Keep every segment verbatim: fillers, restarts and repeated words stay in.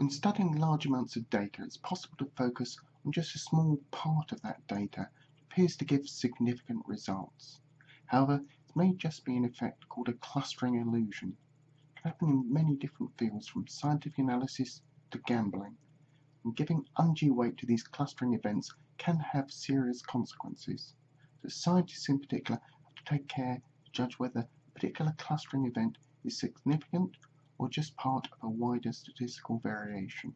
When studying large amounts of data, it's possible to focus on just a small part of that data that appears to give significant results. However, it may just be an effect called a clustering illusion. It can happen in many different fields, from scientific analysis to gambling, and giving undue weight to these clustering events can have serious consequences. So scientists in particular have to take care to judge whether a particular clustering event is significant or just part of a wider statistical variation.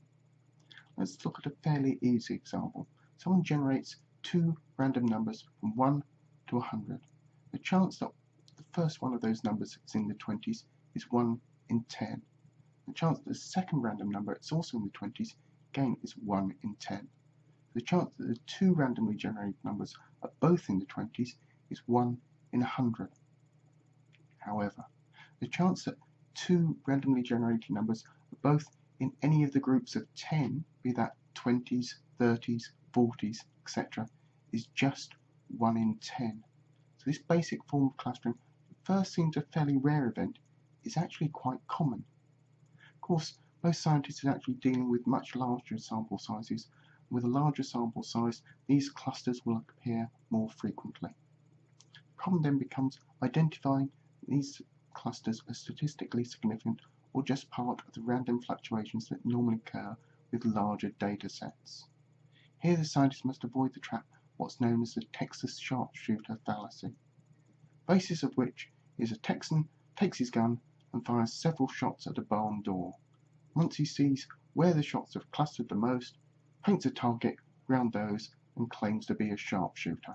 Let's look at a fairly easy example. Someone generates two random numbers from one to one hundred. The chance that the first one of those numbers is in the twenties is one in ten. The chance that the second random number is also in the twenties, again, is one in ten. The chance that the two randomly generated numbers are both in the twenties is one in one hundred. However, the chance that two randomly generated numbers are both in any of the groups of ten, be that twenties, thirties, forties, et cetera, is just one in ten. So this basic form of clustering, at first seems a fairly rare event, is actually quite common. Of course, most scientists are actually dealing with much larger sample sizes. With a larger sample size, these clusters will appear more frequently. The problem then becomes identifying these clusters are statistically significant or just part of the random fluctuations that normally occur with larger data sets. Here the scientist must avoid the trap of what's known as the Texas Sharpshooter Fallacy, basis of which is a Texan takes his gun and fires several shots at a barn door. Once he sees where the shots have clustered the most, paints a target round those and claims to be a sharpshooter.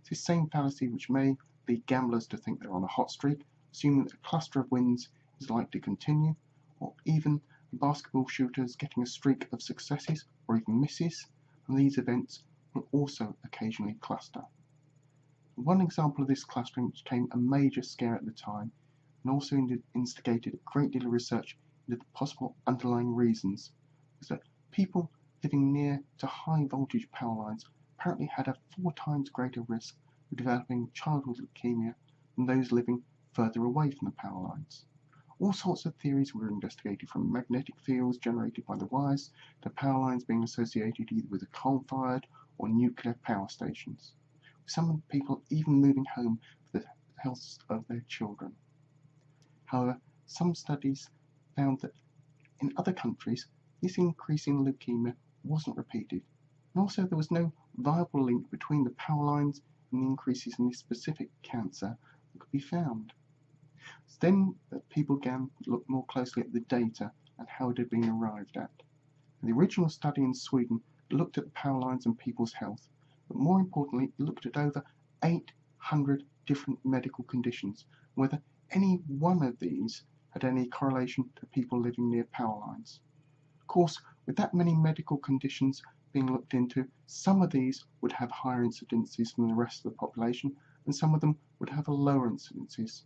It's this same fallacy which may lead gamblers to think they're on a hot streak, assuming that a cluster of wins is likely to continue, or even basketball shooters getting a streak of successes or even misses, and these events will also occasionally cluster. One example of this clustering which became a major scare at the time and also instigated a great deal of research into the possible underlying reasons was that people living near to high voltage power lines apparently had a four times greater risk of developing childhood leukemia than those living further away from the power lines. All sorts of theories were investigated, from magnetic fields generated by the wires to power lines being associated either with a coal-fired or nuclear power stations, with some people even moving home for the health of their children. However, some studies found that in other countries this increase in leukemia wasn't repeated, and also there was no viable link between the power lines and the increases in this specific cancer that could be found. It's then that people began to look more closely at the data and how it had been arrived at. And the original study in Sweden looked at the power lines and people's health, but more importantly it looked at over eight hundred different medical conditions, whether any one of these had any correlation to people living near power lines. Of course, with that many medical conditions being looked into, some of these would have higher incidences than the rest of the population, and some of them would have a lower incidences.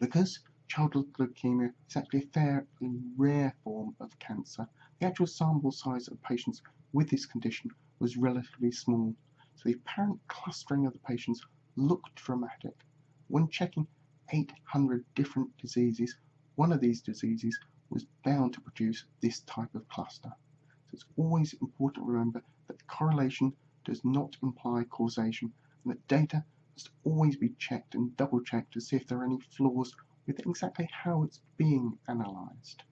Because childhood leukemia is actually a fairly rare form of cancer, the actual sample size of patients with this condition was relatively small, so the apparent clustering of the patients looked dramatic. When checking eight hundred different diseases, one of these diseases was bound to produce this type of cluster. So it's always important to remember that correlation does not imply causation, and that data must always be checked and double checked to see if there are any flaws with exactly how it's being analysed.